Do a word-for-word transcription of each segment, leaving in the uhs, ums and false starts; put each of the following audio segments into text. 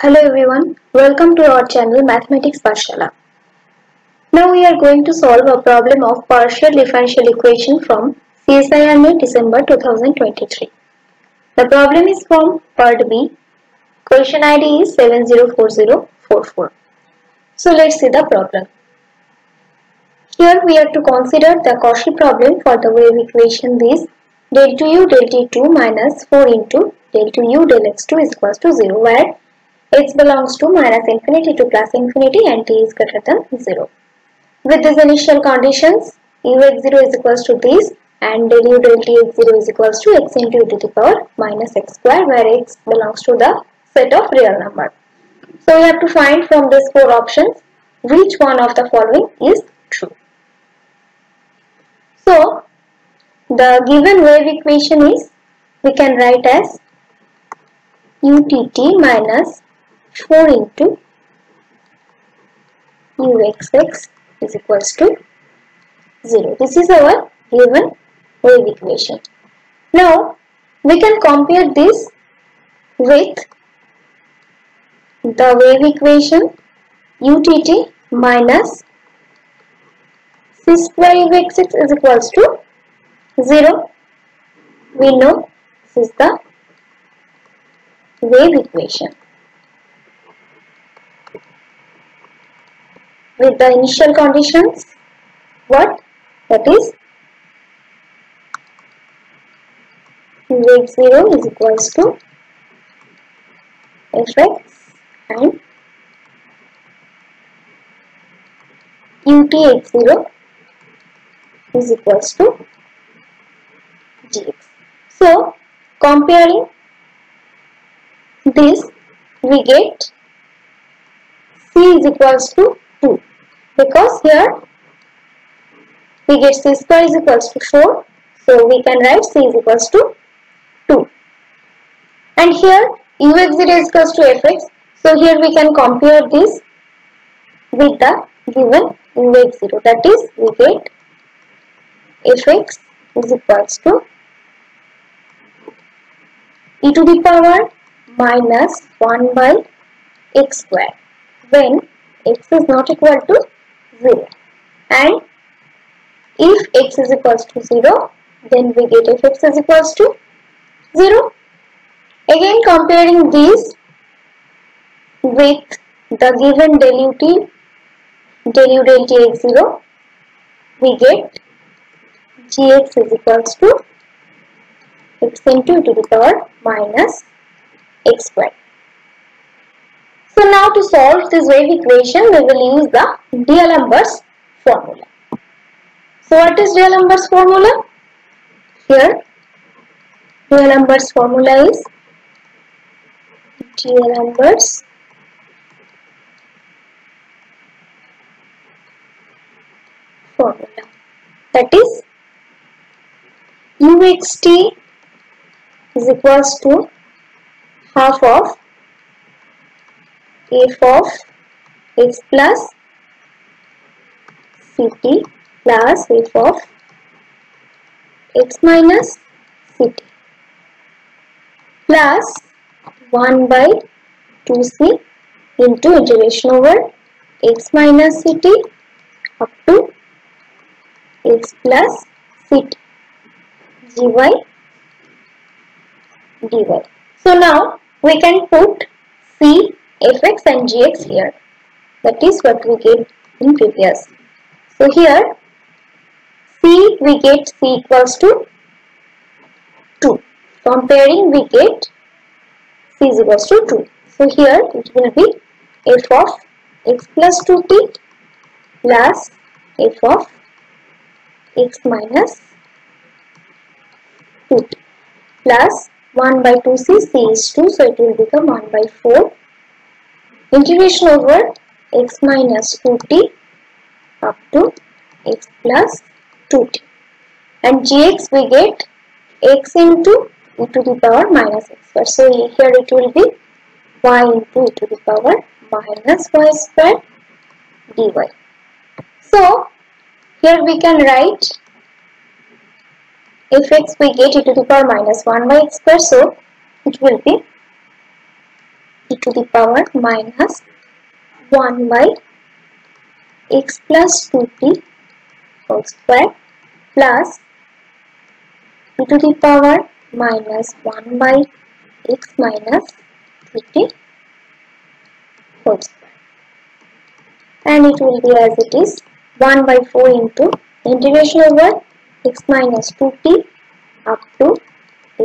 Hello everyone, welcome to our channel Mathematics Pathshala. Now we are going to solve a problem of partial differential equation from C S I R NET December two thousand twenty-three. The problem is from Part B. Question I D is seven zero four zero four four. So let's see the problem. Here we have to consider the Cauchy problem for the wave equation is delta u delta t two minus four into delta u del x two is equals to zero, where x belongs to minus infinity to plus infinity and t is greater than zero. With these initial conditions, u x zero is equals to this and del u del t x zero is equals to x into e to the power minus x square, where x belongs to the set of real number. So we have to find from these four options which one of the following is true. So the given wave equation is, we can write as utt minus four into uxx is equals to zero. This is our given wave equation. Now we can compare this with the wave equation utt minus c square uxx is equals to zero. We know this is the wave equation. With the initial conditions, what? That is, u x zero is equals to f x and u t x zero is equals to g x. So, comparing this, we get c is equals to two, because here we get c square is equals to four, so we can write c is equals to two. And here u x zero is equals to f x, so here we can compare this with the given u x zero, that is we get f x is equals to e to the power minus one by x square when x is not equal to zero, and if x is equals to zero, then we get f x is equals to zero. Again, comparing this with the given del u t del u del t x zero, we get g x is equals to x into e to the power minus x square. So now to solve this wave equation, we will use the D'Alembert's formula. So what is D'Alembert's formula? Here D'Alembert's formula is D'Alembert's formula, that is uxt is equals to half of f of x plus ct plus f of x minus ct plus one by two c into integration over x minus ct up to x plus ct gy dy. So now we can put c, f x and g x here. That is what we get in previous. So here c, we get c equals to two. Comparing, we get c is equals to two. So here it will be f of x plus two t plus f of x minus two t plus one by two c, c is two, so it will become one by four integration over x minus two t up to x plus two t, and g x we get x into e to the power minus x square, so here it will be y into e to the power minus y square dy. So here we can write f x, we get e to the power minus one by x square, so it will be e to the power minus one by x plus two p whole square plus e to the power minus one by x minus three t whole square. And it will be as it is one by four into integration over x minus two t up to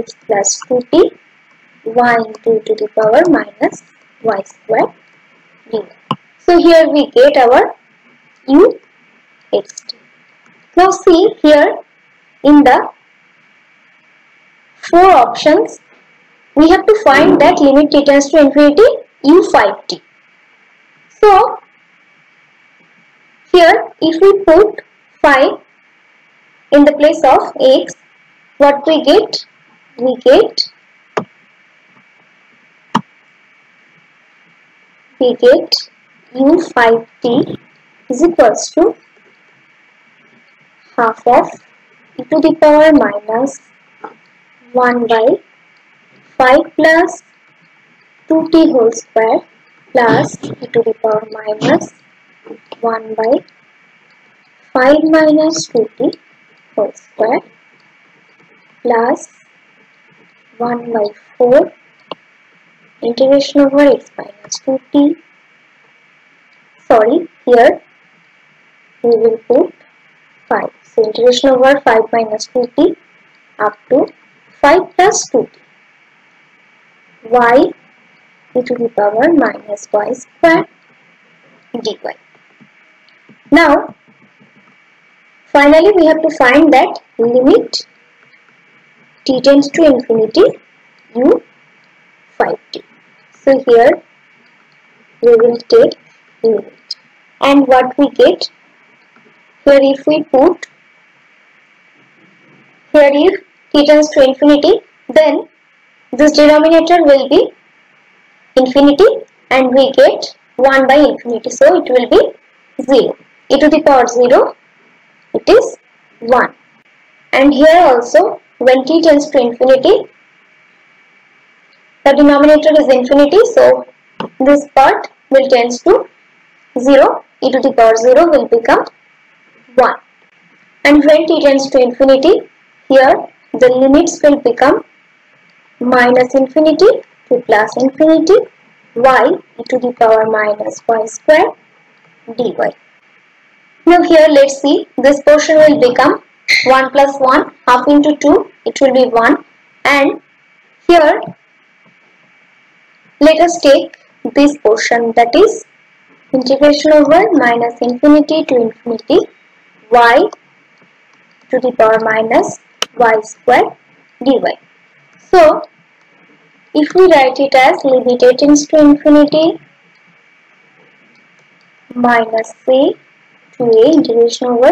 x plus two t y into to the power minus y square d. So here we get our u x t. Now see here in the four options we have to find that limit t tends to infinity u five t. So here if we put five in the place of x, what we get? We get we get u five t is equals to half of e to the power minus one by five plus two t whole square plus e to the power minus one by five minus two t whole square plus one by four integration over x minus two t. Sorry, here we will put five. So integration over five minus two t up to five plus two t y e to the power minus y square dy. Now finally we have to find that limit t tends to infinity u five t. So here we will take unit, and what we get here, if we put here if t tends to infinity, then this denominator will be infinity and we get one by infinity, so it will be zero. E to the power zero, it is one. And here also when t tends to infinity, the denominator is infinity, so this part will tend to zero. E to the power zero will become one. And when t tends to infinity, here the limits will become minus infinity to plus infinity y e to the power minus y square dy. Now here let's see, this portion will become one plus one half into two, it will be one, and here let us take this portion, that is integration over minus infinity to infinity y to the power minus y square dy. So if we write it as limit t tends to infinity minus a to a integration over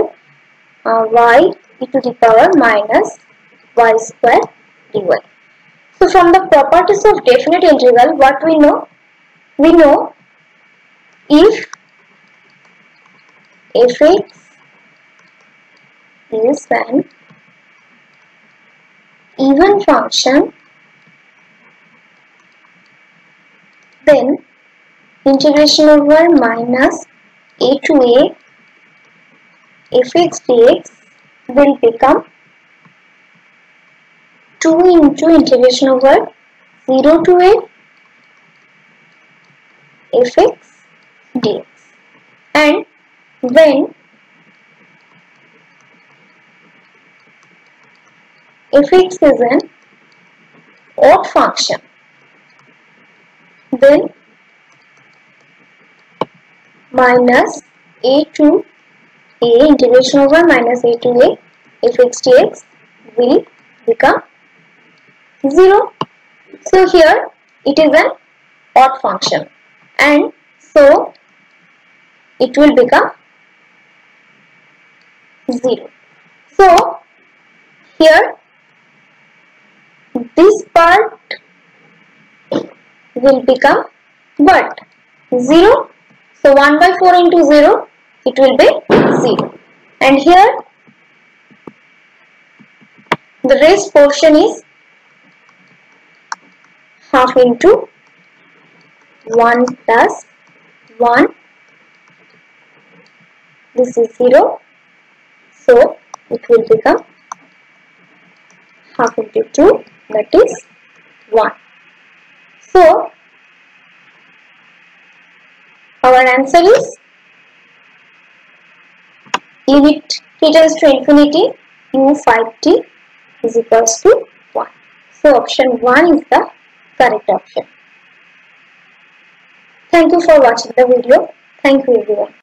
uh, y e to the power minus y square dy. So from the properties of definite integral, what we know? We know if f(x) is an even function, then integration over minus a to a f(x) dx will become two into integration over zero to a f(x) dx. And when f(x) is an odd function, then minus a to a integration over minus a to a f(x) dx will become zero. So here it is an odd function, and so it will become zero. So here this part will become what? Zero. So one by four into zero, it will be zero. And here the rest portion is half into one plus one, this is zero, so it will become half into two, that is one. So our answer is limit t tends to infinity u five t is equals to one. So option one is the correct option. Thank you for watching the video. Thank you everyone.